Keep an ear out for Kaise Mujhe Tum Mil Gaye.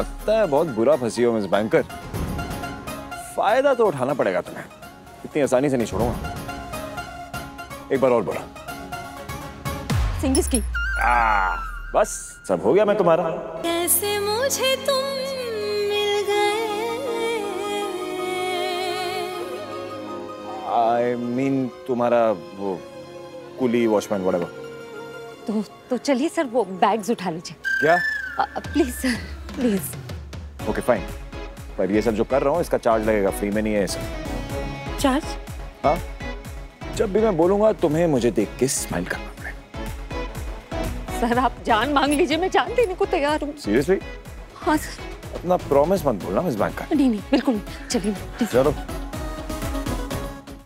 लगता है बहुत बुरा फंसी हो मिस बैंकर। फायदा तो उठाना पड़ेगा तुम्हें, इतनी आसानी से नहीं छोड़ूंगा। एक बार और बोला सिंगिस की। बस सब हो गया। मैं तुम्हारा कैसे मुझे तुम मिल गए। आई मीन तुम्हारा वो कुली वॉचमैन व्हाटएवर। तो चलिए सर वो बैग्स उठा लीजिए। क्या? Please sir please. Okay fine, पर ये सब जो कर रहा हूँ इसका चार्ज लगेगा, फ्री में नहीं है इसका चार्ज। हाँ, जब भी मैं बोलूंगा तुम्हें मुझे देख के स्माइल करना पड़ेगा। सर आप जान मांग लीजिए, मैं जान देने को तैयार हूँ। सीरियसली? हाँ सर। अपना प्रॉमिस मत भूलना मिस बैंकर। नहीं नहीं बिल्कुल। चलिए चलो।